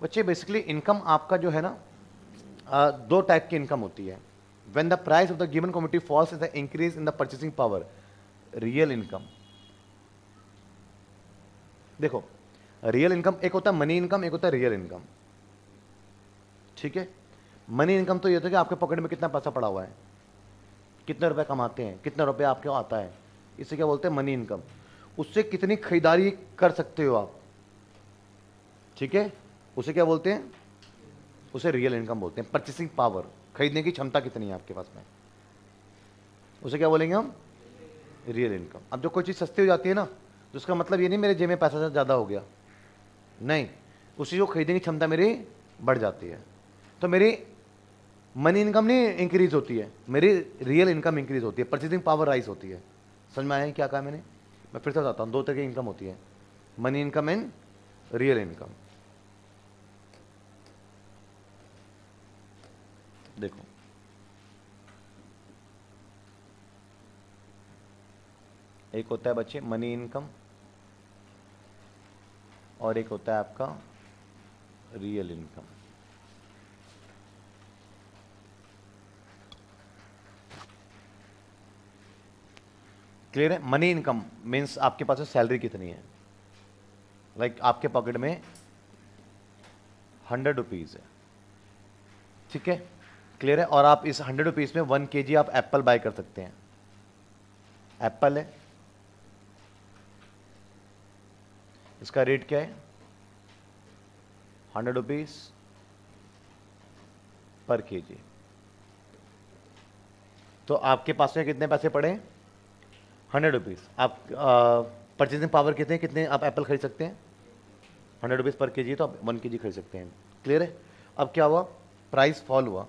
बच्चे बेसिकली इनकम आपका जो है ना, Uh, दो टाइप की इनकम होती है। When the price of the given commodity falls is the increase in the purchasing power, real income. देखो रियल इनकम एक होता है मनी इनकम, एक होता है रियल इनकम, ठीक है। मनी इनकम तो ये होता है कि आपके पॉकेट में कितना पैसा पड़ा हुआ है, कितने रुपए कमाते हैं, कितना रुपये आपके आता है, इसे क्या बोलते हैं, मनी इनकम। उससे कितनी खरीदारी कर सकते हो आप, ठीक है, उसे क्या बोलते हैं, उसे रियल इनकम बोलते हैं। परचेसिंग पावर, खरीदने की क्षमता कितनी है आपके पास में, उसे क्या बोलेंगे हम, रियल इनकम। अब जो कोई चीज़ सस्ती हो जाती है ना, तो उसका मतलब ये नहीं मेरे जेब में पैसा ज़्यादा हो गया, नहीं, उसी को खरीदने की क्षमता मेरी बढ़ जाती है, तो मेरी मनी इनकम नहीं इंक्रीज होती है, मेरी रियल इनकम इंक्रीज होती है, परचेसिंग पावर राइज होती है। समझ में आया क्या कहा मैंने, मैं फिर से बताता हूँ। दो तरह की इनकम होती है, money income and real income. देखो एक होता है बच्चे मनी इनकम और एक होता है आपका रियल इनकम। क्लियर है। मनी इनकम मीन्स आपके पास सैलरी कितनी है, लाइक like आपके पॉकेट में हंड्रेड रुपीज है, ठीक है, क्लियर है, और आप इस हंड्रेड रुपीज़ में वन केजी आप एप्पल बाय कर सकते हैं। एप्पल है, इसका रेट क्या है, हंड्रेड रुपीज़ पर केजी, तो आपके पास में कितने पैसे पड़े, हंड्रेड रुपीज़। आप परचेजिंग पावर कितने कितने आप एप्पल खरीद सकते हैं, हंड्रेड रुपीज़ पर केजी, तो आप वन केजी खरीद सकते हैं। क्लियर है। अब क्या हुआ, प्राइस फॉल हुआ,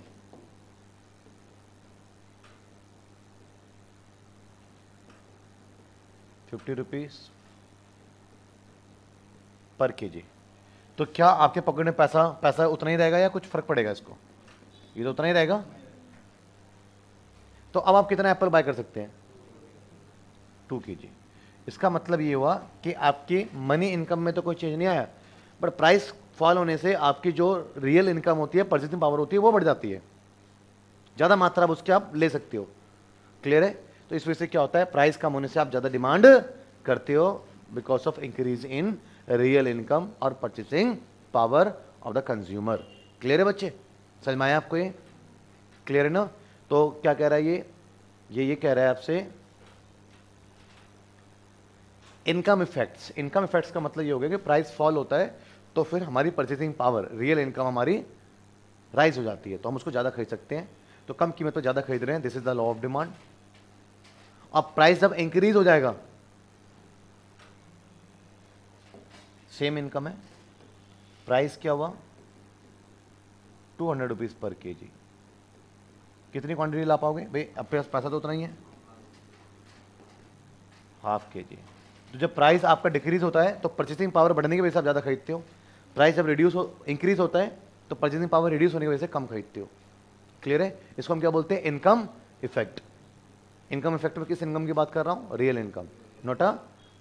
फिफ्टी रुपीज़ पर केजी। तो क्या आपके पॉकेट में पैसा पैसा उतना ही रहेगा या कुछ फ़र्क पड़ेगा इसको? ये तो उतना ही रहेगा। तो अब आप कितना एप्पल बाय कर सकते हैं? Two KG. इसका मतलब ये हुआ कि आपकी मनी इनकम में तो कोई चेंज नहीं आया, बट प्राइस फॉल होने से आपकी जो रियल इनकम होती है, परचेसिंग पावर होती है, वो बढ़ जाती है। ज़्यादा मात्रा आप उसके आप ले सकते हो। क्लियर है? तो इस वजह से क्या होता है, प्राइस कम होने से आप ज़्यादा डिमांड करते हो because of increase in real income और purchasing power of the consumer. Clear है बच्चे? समझ में आया आपको ये? क्लियर है ना? तो क्या कह रहा है ये ये ये कह रहा है आपसे इनकम इफेक्ट्स। इनकम इफेक्ट्स का मतलब ये हो गया कि प्राइस फॉल होता है तो फिर हमारी परचेसिंग पावर, रियल इनकम हमारी राइज हो जाती है, तो हम उसको ज़्यादा खरीद सकते हैं। तो कम कीमत पर ज़्यादा खरीद रहे हैं, this is the law of demand. अब प्राइस जब इंक्रीज हो जाएगा, सेम इनकम है, प्राइस क्या हुआ, two hundred rupees per KG. कितनी क्वांटिटी ला पाओगे भाई? अपने पास पैसा तो उतना ही है, हाफ केजी। तो जब प्राइस आपका डिक्रीज होता है तो परचेसिंग पावर बढ़ने की वजह से आप ज़्यादा खरीदते हो। प्राइस जब रिड्यूस हो इंक्रीज होता है तो परचेसिंग पावर रिड्यूस होने की वजह से कम खरीदते हो। क्लियर है? इसको हम क्या बोलते हैं? Income effect. इनकम इफेक्ट में किस इनकम की बात कर रहा हूँ? Real income, not a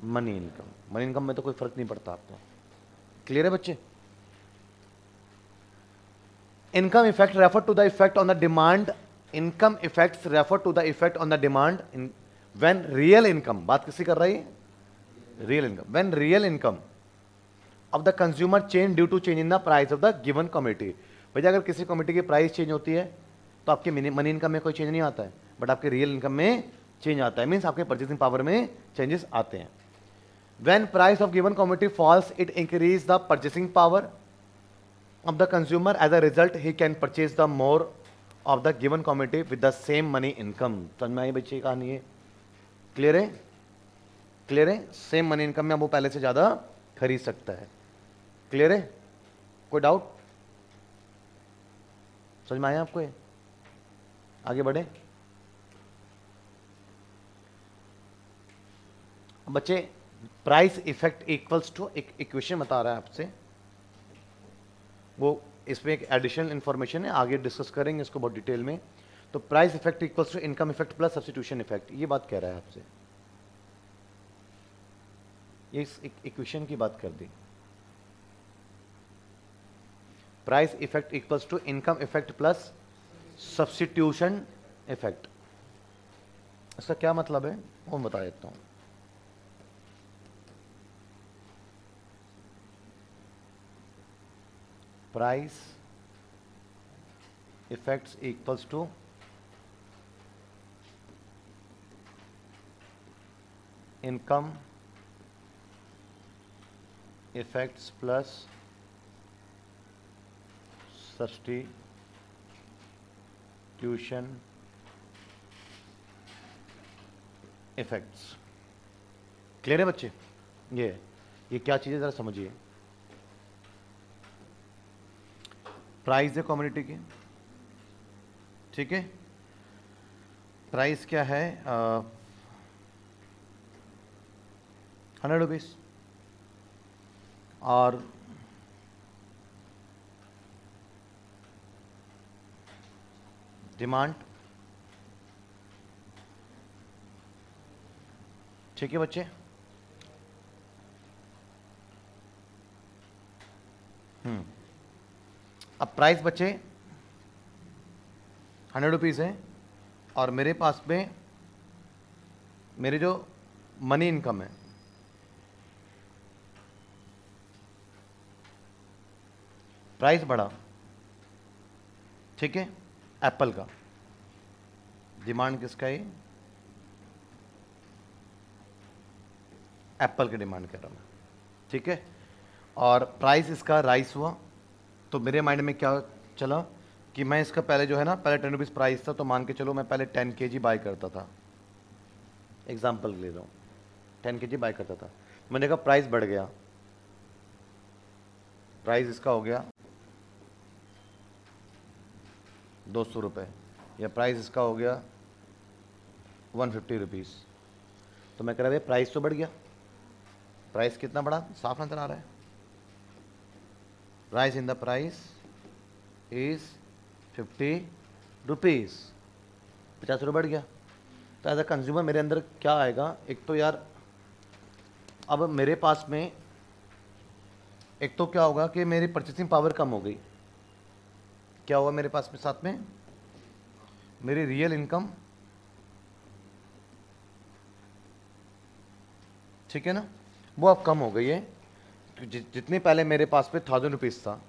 money income. Money income में तो कोई फर्क नहीं पड़ता आपको। क्लियर है बच्चे? Income effect refer to the effect on the demand. Income effects refer to the effect on the demand when real income, बात किसकी कर रही है? Real income. When real income of the consumer change due to change in the price of the given commodity. भैया अगर किसी commodity की price change होती है तो आपके मनी इनकम में कोई चेंज नहीं आता है, बट आपके रियल इनकम में चेंज आता है, मीन्स आपके परचेसिंग पावर में चेंजेस आते हैं। When price of given commodity falls it increase the purchasing power of the consumer, as a result he can purchase the more of the given commodity with the same money income। समझ में आई बच्चे कहानी है? Clear है? Clear है? Same money income में वो पहले से ज़्यादा खरीद सकता है। क्लियर है? कोई डाउट? समझ में आया आपको ये? आगे बढ़े बच्चे। प्राइस इफेक्ट इक्वल्स टू एक इक्वेशन बता रहा है आपसे, वो इसमें एक एडिशनल इन्फॉर्मेशन है, आगे डिस्कस करेंगे इसको बहुत डिटेल में। तो price effect equals to income effect plus substitution effect, ये बात कह रहा है आपसे, ये इस इक्वेशन की बात कर दी। Price effect equals to income effect plus substitution effect, इसका क्या मतलब है वो मैं बता देता हूँ। Price effects equals to income effects plus substitution effects. Clear है बच्चे? ये ये क्या चीज़ है ज़रा समझिए। प्राइस है कमोडिटी की, ठीक है, प्राइस क्या है, हंड्रेड रुपीज़, और डिमांड, ठीक है बच्चे। हम्म अब प्राइस बचे हंड्रेड रुपीज़ है और मेरे पास में मेरे जो मनी इनकम है प्राइस बढ़ा, ठीक है, एप्पल का, डिमांड किसका है? एप्पल की डिमांड कर रहा हूँ, ठीक है, और प्राइस इसका राइस हुआ। तो मेरे माइंड में क्या चला कि मैं इसका पहले जो है ना, पहले टेन रुपीज़ प्राइस था, तो मान के चलो मैं पहले टेन केजी बाय करता था, एग्जांपल ले रहा हूँ, टेन केजी बाय करता था। मैंने कहा प्राइस बढ़ गया, प्राइस इसका हो गया दो सौ रुपये या प्राइस इसका हो गया वन फिफ्टी रुपीज़। तो मैं कह रहा भाई प्राइस तो बढ़ गया। प्राइस कितना बढ़ा साफ नजर आ रहा है, rise in the price is fifty rupees, पचास रुपये बढ़ गया। तो एज अ कंज्यूमर मेरे अंदर क्या आएगा, एक तो यार अब मेरे पास में एक तो क्या होगा कि मेरी परचेसिंग पावर कम हो गई, क्या हुआ मेरे पास में साथ में मेरी रियल इनकम, ठीक है ना, वो अब कम हो गई है। जि, जितने पहले मेरे पास में थाउजेंड रुपीज़ था,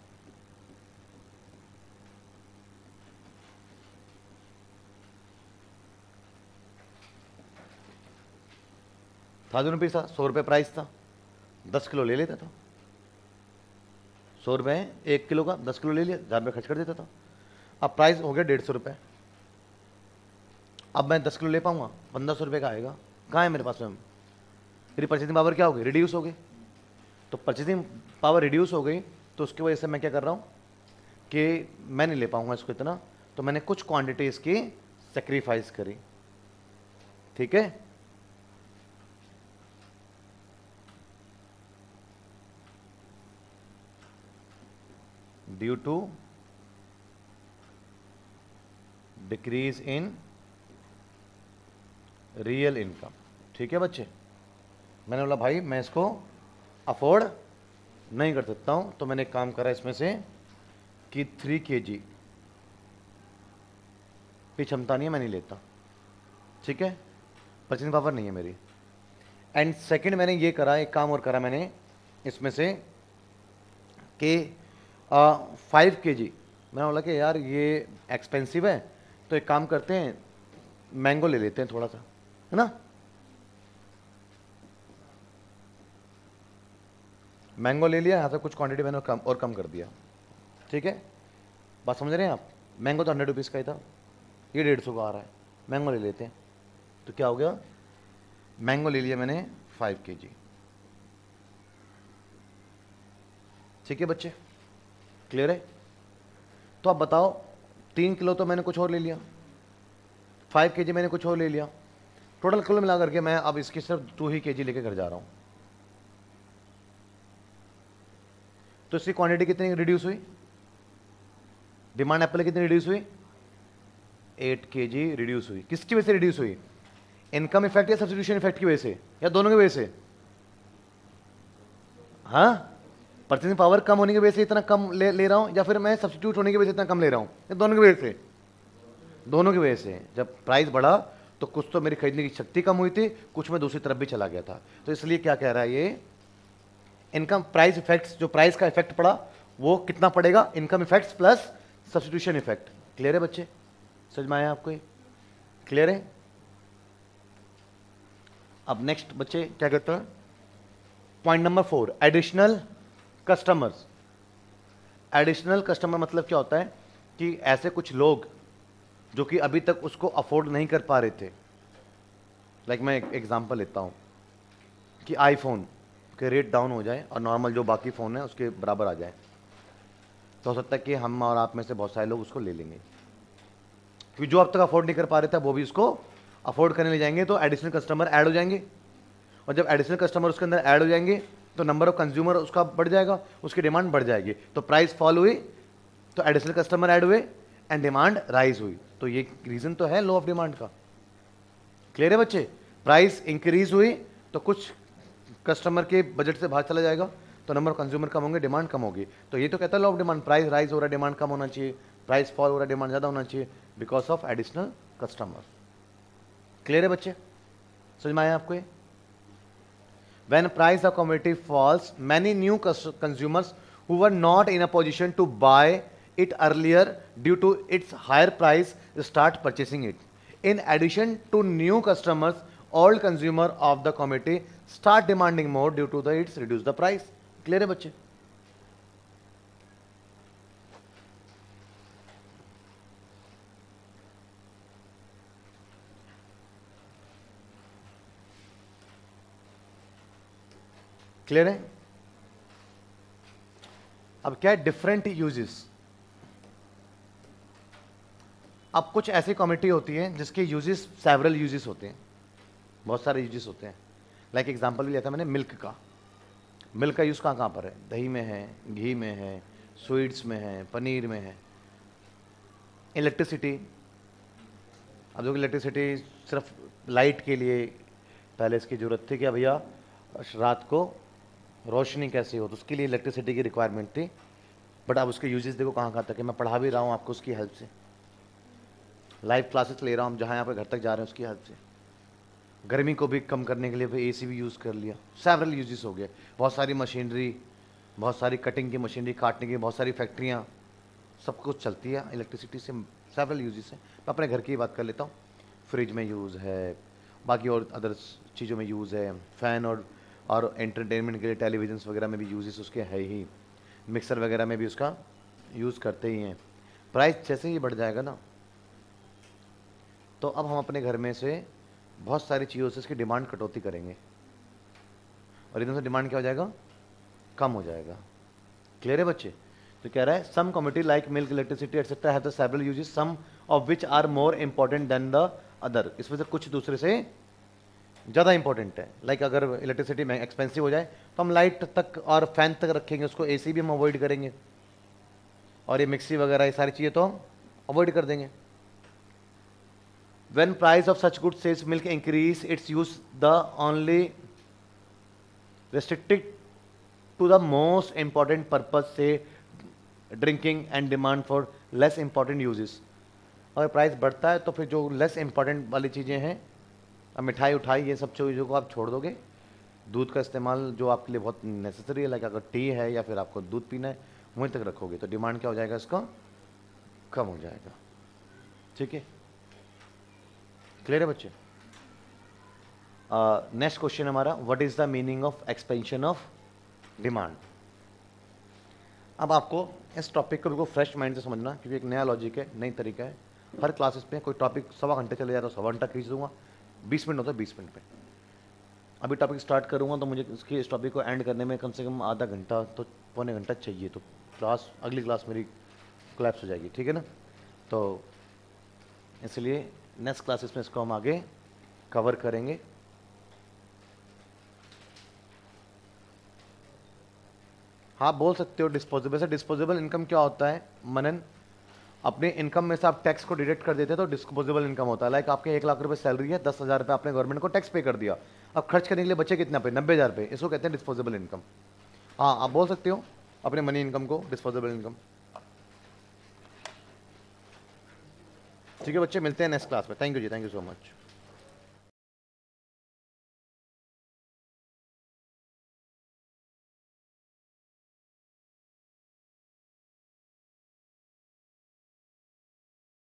थाउजेंड रुपीज़ था, सौ रुपये प्राइस था, दस किलो ले लेता था, सौ रुपये एक किलो का, दस किलो ले लिया, हज़ार रुपये खर्च कर देता था। अब प्राइस हो गया डेढ़ सौ रुपये, अब मैं दस किलो ले पाऊँगा, पंद्रह सौ रुपये का आएगा, कहाँ है मेरे पास में। मेरी परचेसिंग पावर क्या हो गई, रिड्यूस हो गई। तो परचेसिंग पावर रिड्यूस हो गई तो उसकी वजह से मैं क्या कर रहा हूँ कि मैं नहीं ले पाऊँगा इसको इतना, तो मैंने कुछ क्वान्टिटी इसकी सेक्रीफाइस करी, ठीक है। Due to decrease in real income, ठीक है बच्चे। मैंने बोला भाई मैं इसको अफोर्ड नहीं कर सकता हूँ, तो मैंने काम करा इसमें से कि थ्री के जी की क्षमता नहीं है, मैं नहीं लेता, ठीक है, परचेसिंग पावर नहीं है मेरी। एंड सेकंड मैंने ये करा, एक काम और करा मैंने इसमें से कि फाइव के जी, मैंने बोला कि यार ये एक्सपेंसिव है, तो एक काम करते हैं मैंगो ले लेते हैं थोड़ा सा, है ना, मैंगो ले लिया, यहाँ से कुछ क्वांटिटी मैंने कम और कम कर दिया, ठीक है, बात समझ रहे हैं आप। मैंगो तो हंड्रेड रुपीज़ का ही था, ये डेढ़ सौ का आ रहा है, मैंगो ले लेते हैं। तो क्या हो गया, मैंगो ले लिया मैंने फाइव के जी, ठीक है बच्चे, क्लियर है। तो आप बताओ तीन किलो तो मैंने कुछ और ले लिया, फाइव के जी मैंने कुछ और ले लिया, टोटल किलो मिला करके मैं अब इसकी सिर्फ टू ही के जी लेके घर जा रहा हूँ। तो इसकी क्वांटिटी कितनी रिड्यूस हुई, डिमांड एप्पल कितनी रिड्यूस हुई, एट के जी रिड्यूस हुई। किसकी वजह से रिड्यूस हुई, इनकम इफेक्ट या सब्स्टिट्यूशन इफेक्ट की वजह से या दोनों की वजह से, हाँ परचेसिंग पावर कम होने की वजह से इतना कम ले ले रहा हूँ या फिर मैं सब्स्टिट्यूट होने की वजह से इतना कम ले रहा हूँ, या दोनों की वजह से, दोनों की वजह से। जब प्राइस बढ़ा तो कुछ तो मेरी खरीदने की शक्ति कम हुई थी, कुछ मैं दूसरी तरफ भी चला गया था। तो इसलिए क्या कह रहा है ये, इनकम प्राइस इफेक्ट्स, जो प्राइस का इफेक्ट पड़ा वो कितना पड़ेगा, income effects plus substitution effect. Clear है बच्चे, समझ में आया आपको ये, क्लियर है। अब नेक्स्ट बच्चे क्या करते हैं, point number four, additional customers. Additional customer मतलब क्या होता है कि ऐसे कुछ लोग जो कि अभी तक उसको अफोर्ड नहीं कर पा रहे थे। लाइक like मैं एक एग्जांपल लेता हूँ कि आईफोन के रेट डाउन हो जाए और नॉर्मल जो बाकी फ़ोन है उसके बराबर आ जाए, तो हो सकता है कि हम और आप में से बहुत सारे लोग उसको ले लेंगे, क्योंकि जो अब तक अफोर्ड नहीं कर पा रहे थे वो भी उसको अफोर्ड करने ले जाएंगे। तो एडिशनल कस्टमर ऐड हो जाएंगे, और जब एडिशनल कस्टमर उसके अंदर ऐड हो जाएंगे तो नंबर ऑफ कंज्यूमर उसका बढ़ जाएगा, उसकी डिमांड बढ़ जाएगी, तो प्राइस फॉल हुई, तो एडिशनल कस्टमर ऐड हुए एंड डिमांड राइज हुई। तो ये रीज़न तो है लो ऑफ डिमांड का। क्लियर है बच्चे, प्राइस इंक्रीज हुई तो कुछ कस्टमर के बजट से बाहर चला जाएगा, तो नंबर ऑफ कंज्यूमर कम होंगे, डिमांड कम होगी। तो ये तो कहता है law of demand, price rise हो रहा है डिमांड कम होना चाहिए, प्राइस फॉल हो रहा है डिमांड ज़्यादा होना चाहिए, because of additional customer. Clear है बच्चे, समझ में आया आपको ये। When price of commodity falls, many new consumers who were not in a position to buy it earlier due to its higher price start purchasing it. In addition to new customers, old consumer of the commodity start demanding more due to the its reduce the price. Clear है बच्चे। Clear है। अब क्या है, different uses. अब कुछ ऐसी community होती है जिसके यूजेस सेवरल यूजेस होते हैं, बहुत सारे यूजेस होते हैं। लाइक like एग्जांपल भी लिया था मैंने मिल्क का। मिल्क का यूज़ कहाँ कहाँ पर है? दही में है, घी में है, स्वीट्स में है, पनीर में है। इलेक्ट्रिसिटी, अब जो इलेक्ट्रिसिटी सिर्फ लाइट के लिए पहले इसकी ज़रूरत थी कि भैया रात को रोशनी कैसे हो, तो उसके लिए इलेक्ट्रिसिटी की रिक्वायरमेंट थी। बट अब उसके यूजेस देखो कहाँ कहाँ तक है। मैं पढ़ा भी रहा हूँ आपको उसकी हेल्प से, लाइव क्लासेस ले रहा हूँ जहाँ यहाँ पर घर तक जा रहे हैं उसकी हेल्प से। गर्मी को भी कम करने के लिए फिर एसी भी यूज़ कर लिया। सेवरल यूजेस हो गए, बहुत सारी मशीनरी, बहुत सारी कटिंग की मशीनरी, काटने की बहुत सारी फैक्ट्रियाँ, सब कुछ चलती है इलेक्ट्रिसिटी से। सेवरल यूजेस हैं। मैं अपने घर की बात कर लेता हूँ, फ्रिज में यूज़ है, बाकी और अदर्स चीज़ों में यूज़ है, फ़ैन और और एंटरटेनमेंट के लिए टेलीविजन्स वगैरह में भी यूजेस उसके है ही। मिक्सर वगैरह में भी उसका यूज़ करते ही हैं। प्राइस जैसे ही बढ़ जाएगा ना, तो अब हम अपने घर में से बहुत सारी चीज़ों से इसकी डिमांड कटौती करेंगे और एकदम से डिमांड क्या हो जाएगा? कम हो जाएगा। क्लियर है बच्चे? तो कह रहा है some community like milk, electricity etcetera have the several uses, some of which are more important than the other. इसमें से कुछ दूसरे से ज़्यादा इंपॉर्टेंट है। लाइक like अगर इलेक्ट्रिसिटी में एक्सपेंसिव हो जाए तो हम लाइट तक और फैन तक रखेंगे उसको, एसी भी हम अवॉइड करेंगे और ये मिक्सी वगैरह ये सारी चीज़ें तो हम अवॉइड कर देंगे। When price of such goods says milk increase its use, the only restricted to the most important purpose, say drinking, and demand for less important uses. अगर प्राइस बढ़ता है तो फिर जो लेस इम्पॉर्टेंट वाली चीज़ें हैं, अब मिठाई उठाई ये सब चीज़ों को आप छोड़ दोगे। दूध का इस्तेमाल जो आपके लिए बहुत नेसेसरी है, लाइक अगर टी है या फिर आपको दूध पीना है, वहीं तक रखोगे तो डिमांड क्या हो जाएगा? इसका कम हो जाएगा। ठीक है, क्लियर है बच्चे? नेक्स्ट क्वेश्चन हमारा, what is the meaning of expansion of demand. अब आपको इस टॉपिक को बिल्कुल फ्रेश माइंड से समझना, क्योंकि एक नया लॉजिक है, नई तरीका है। हर क्लासेस में कोई टॉपिक सवा घंटे चले जाता है, सवा घंटा खींच दूंगा, बीस मिनट होता है, बीस मिनट पे। अभी टॉपिक स्टार्ट करूंगा तो मुझे इसके इस टॉपिक को एंड करने में कम से कम आधा घंटा तो पौने घंटा चाहिए, तो क्लास अगली क्लास मेरी कोलैप्स हो जाएगी। ठीक है ना? तो इसलिए नेक्स्ट क्लासेस में इसको हम आगे कवर करेंगे। हाँ, बोल सकते हो डिस्पोजेबल से। डिस्पोजेबल इनकम क्या होता है मनन? अपने इनकम में से आप टैक्स को डिडक्ट कर देते हैं तो डिस्पोजेबल इनकम होता है। लाइक आपके एक लाख रुपए सैलरी है, दस हज़ार रुपये आपने गवर्नमेंट को टैक्स पे कर दिया, अब खर्च करने के लिए बचे कितना पे? नब्बे हज़ार रुपये। इसको कहते हैं डिस्पोजेबल इनकम। हाँ, आप बोल सकते हो अपने मनी इनकम को डिस्पोजेबल इनकम। ठीक है बच्चे, मिलते हैं नेक्स्ट क्लास में। थैंक यू जी, थैंक यू सो मच।